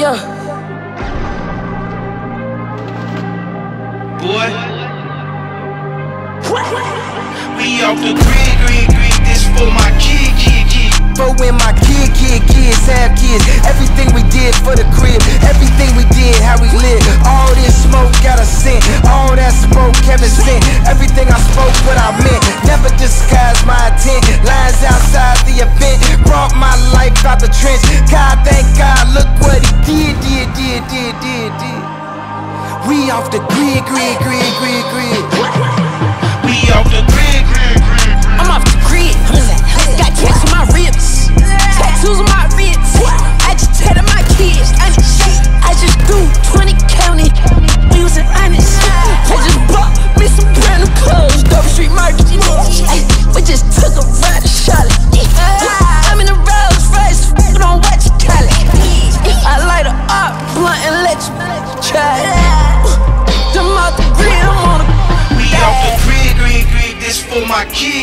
Yeah. Boy. We off the grid, this for my kid. For when my kids have kids. Everything we did for the crib, everything we did, how we live. All this smoke got a scent, all that smoke Kevin sent. Everything I spoke, what I meant. Never disguise my intent. Lines outside the event brought my life out the trench. God, thank God, look what he did. We off the grid. We off the grid. I'm off the grid. Got tracks on my ribs, tattoos on my ribs. I just tatted my kids. I just do 20 county. We was an honest. I just bought me some brand new clothes. Double street market. We just took a ride to Charlotte. I'm in the Rolls Royce, but don't watch you call it. I light a up blunt and let you try it. I'm off the grid. I'm on the we off the grid. This for my kid.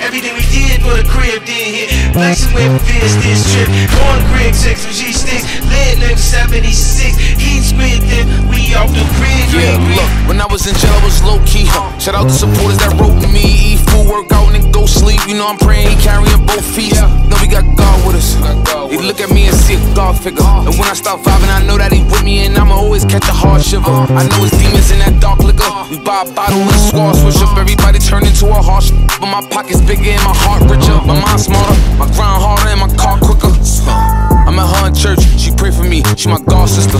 Everything we did for the crib, then hit. Flexing with fist this trip. Going crib, sex with G sticks. Lead nigga 76. Eat squid dip. We off the crib. Yeah, look, when I was in jail, I was low key. Shout out to supporters that wrote me. Eat food, work out, and go sleep. You know I'm praying, he carrying both feet. Know we got God with us. He look at me and see a God figure. And when I stop vibing, I know that he with me, and I'ma always catch a hard shiver. I know his demons in that dark liquor. We buy a bottle and squad, switch up everybody. Turn into a harsh, but my pocket's bigger and my heart richer. My mind smarter, my grind harder and my car quicker. I'm at her in church, she pray for me, she my God sister.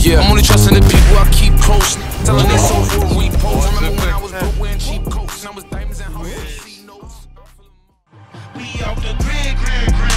Yeah, I'm only trusting the people I keep close. Telling they so for a repost. Remember when I was broke wearing cheap coats and I was diamonds and hard. We off the grid.